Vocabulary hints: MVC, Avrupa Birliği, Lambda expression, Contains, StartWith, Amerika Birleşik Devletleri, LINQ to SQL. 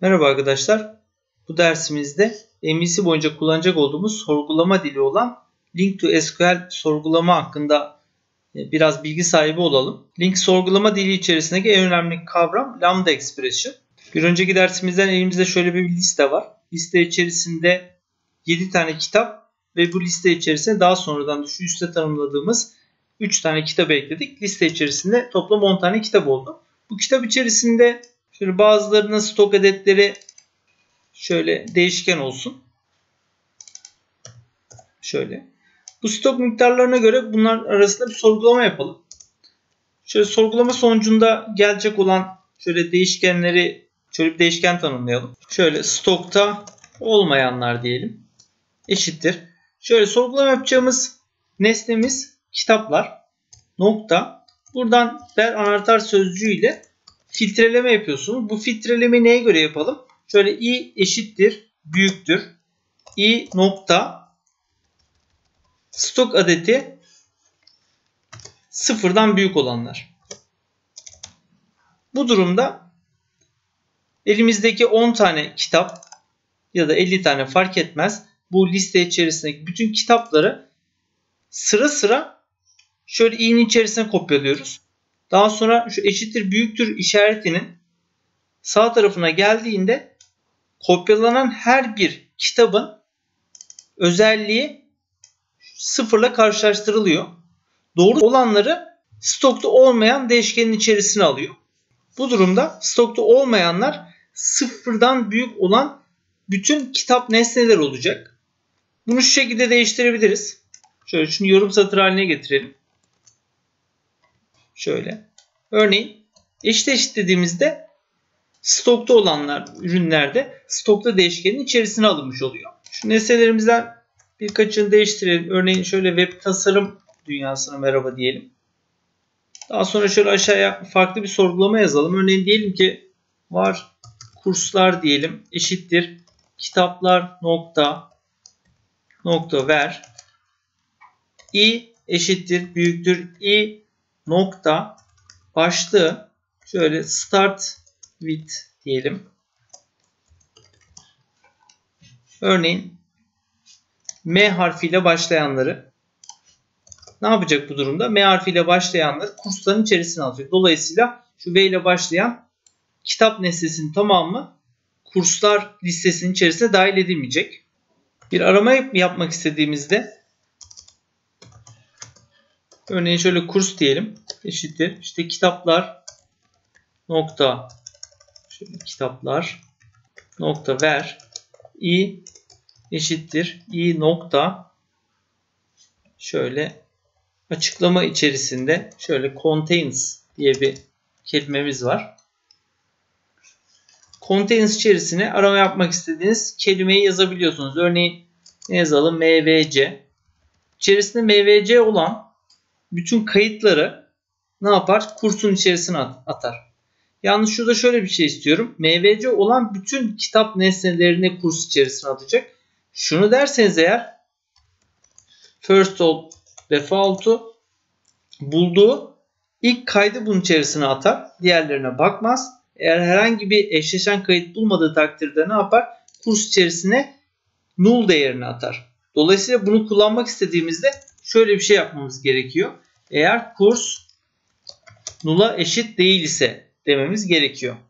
Merhaba arkadaşlar. Bu dersimizde MVC boyunca kullanacak olduğumuz sorgulama dili olan LINQ to SQL sorgulama hakkında biraz bilgi sahibi olalım. LINQ sorgulama dili içerisindeki en önemli kavram Lambda expression. Bir önceki dersimizden elimizde şöyle bir liste var. Liste içerisinde 7 tane kitap ve bu liste içerisinde daha sonradan şu üstte tanımladığımız 3 tane kitabı ekledik. Liste içerisinde toplam 10 tane kitap oldu. Bu kitap içerisinde şöyle bazılarının stok adetleri şöyle değişken olsun. Şöyle. Bu stok miktarlarına göre bunlar arasında bir sorgulama yapalım. Şöyle sorgulama sonucunda gelecek olan şöyle değişkenleri şöyle bir değişken tanımlayalım. Şöyle stokta olmayanlar diyelim. Eşittir. Şöyle sorgulama yapacağımız nesnemiz kitaplar. Nokta. Buradan der anahtar sözcüğüyle filtreleme yapıyorsunuz. Bu filtrelemeyi neye göre yapalım? Şöyle i eşittir büyüktür. i nokta stok adeti sıfırdan büyük olanlar. Bu durumda elimizdeki 10 tane kitap ya da 50 tane fark etmez. Bu liste içerisindeki bütün kitapları sıra şöyle i'nin içerisine kopyalıyoruz. Daha sonra şu eşittir büyüktür işaretinin sağ tarafına geldiğinde kopyalanan her bir kitabın özelliği sıfırla karşılaştırılıyor. Doğru olanları stokta olmayan değişkenin içerisine alıyor. Bu durumda stokta olmayanlar sıfırdan büyük olan bütün kitap nesneler olacak. Bunu şu şekilde değiştirebiliriz. Şöyle şunu yorum satır haline getirelim. Şöyle. Örneğin eşit dediğimizde stokta olanlar ürünlerde stokta değişkenin içerisine alınmış oluyor. Şu nesnelerimizden birkaçını değiştirelim. Örneğin şöyle web tasarım dünyasına merhaba diyelim. Daha sonra şöyle aşağıya farklı bir sorgulama yazalım. Örneğin diyelim ki var kurslar diyelim eşittir kitaplar nokta ver i eşittir büyüktür i nokta başlığı şöyle StartWith diyelim. Örneğin M harfiyle başlayanları ne yapacak bu durumda? M harfiyle başlayanları kursların içerisine alacak. Dolayısıyla şu V ile başlayan kitap nesnesinin tamamı kurslar listesinin içerisine dahil edilmeyecek. Bir arama yapmak istediğimizde örneğin şöyle kurs diyelim. Eşittir. İşte kitaplar nokta şöyle kitaplar nokta ver i eşittir i nokta şöyle açıklama içerisinde şöyle Contains diye bir kelimemiz var. Contains içerisine arama yapmak istediğiniz kelimeyi yazabiliyorsunuz. Örneğin ne yazalım? MVC. İçerisinde MVC olan bütün kayıtları ne yapar? Kursun içerisine atar. Yalnız şurada şöyle bir şey istiyorum. MVC olan bütün kitap nesnelerini kurs içerisine atacak. Şunu derseniz eğer first of default'u bulduğu ilk kaydı bunun içerisine atar. Diğerlerine bakmaz. Eğer herhangi bir eşleşen kayıt bulmadığı takdirde ne yapar? Kurs içerisine null değerini atar. Dolayısıyla bunu kullanmak istediğimizde şöyle bir şey yapmamız gerekiyor. Eğer kurs null'a eşit değil ise dememiz gerekiyor.